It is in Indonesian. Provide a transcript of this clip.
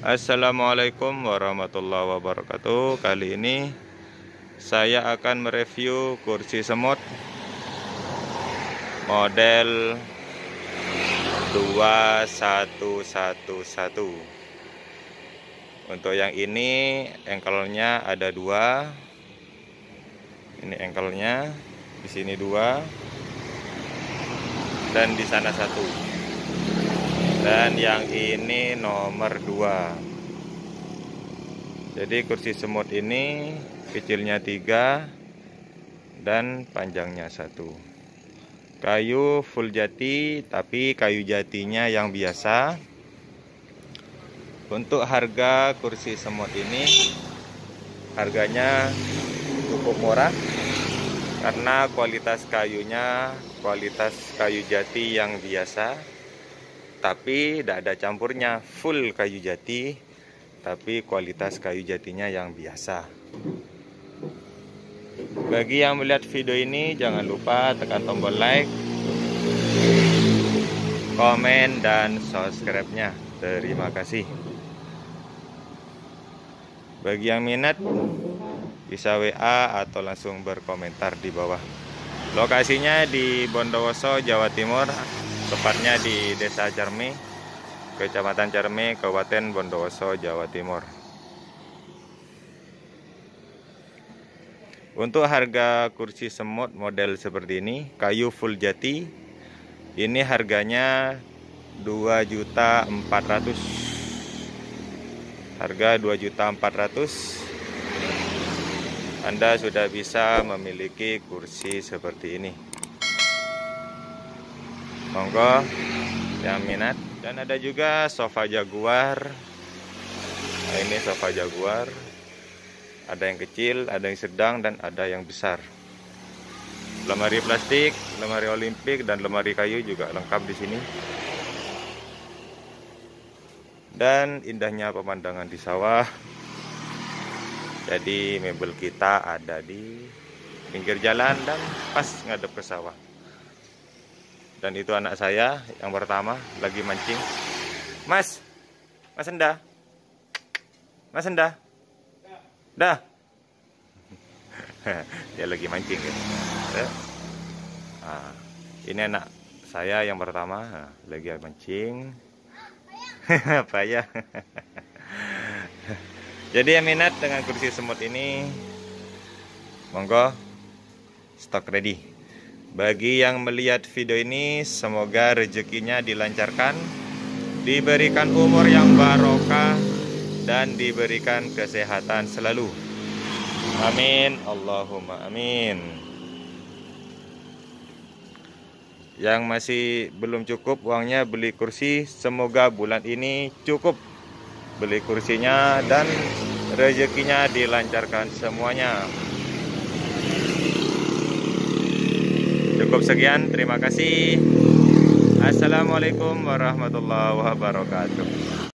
Assalamualaikum warahmatullahi wabarakatuh. Kali ini saya akan mereview kursi semut model 2111. Untuk yang ini engkelnya ada dua. Ini engkelnya, di sini dua dan di sana satu. Dan yang ini nomor 2. Jadi kursi semut ini kecilnya 3 dan panjangnya 1. Kayu full jati, tapi kayu jatinya yang biasa. Untuk harga kursi semut ini, harganya cukup murah karena kualitas kayunya kualitas kayu jati yang biasa, tapi tidak ada campurnya, full kayu jati tapi kualitas kayu jatinya yang biasa. Bagi yang melihat video ini, jangan lupa tekan tombol like, komen, dan subscribe-nya. Terima kasih. Bagi yang minat bisa WA atau langsung berkomentar di bawah. Lokasinya di Bondowoso, Jawa Timur, tepatnya di Desa Cermi, Kecamatan Cermi, Kabupaten Bondowoso, Jawa Timur. Untuk harga kursi semut model seperti ini, kayu full jati, ini harganya 2.400.000. Harga 2.400.000. Anda sudah bisa memiliki kursi seperti ini. Monggo yang minat. Dan ada juga sofa jaguar. Nah, ini sofa jaguar, ada yang kecil, ada yang sedang, dan ada yang besar. Lemari plastik, lemari olimpik, dan lemari kayu juga lengkap di sini. Dan indahnya pemandangan di sawah. Jadi mebel kita ada di pinggir jalan dan pas ngadep ke sawah. Dan itu anak saya yang pertama lagi mancing. Mas Enda. Dah. Dia lagi mancing ya. Nah, ini anak saya yang pertama, nah, lagi mancing. Apa ya? Jadi yang minat dengan kursi semut ini, monggo, stok ready. Bagi yang melihat video ini, semoga rezekinya dilancarkan, diberikan umur yang barokah, dan diberikan kesehatan selalu. Amin, Allahumma amin. Yang masih belum cukup uangnya beli kursi, semoga bulan ini cukup beli kursinya dan rezekinya dilancarkan semuanya. Cukup sekian, terima kasih. Assalamualaikum warahmatullahi wabarakatuh.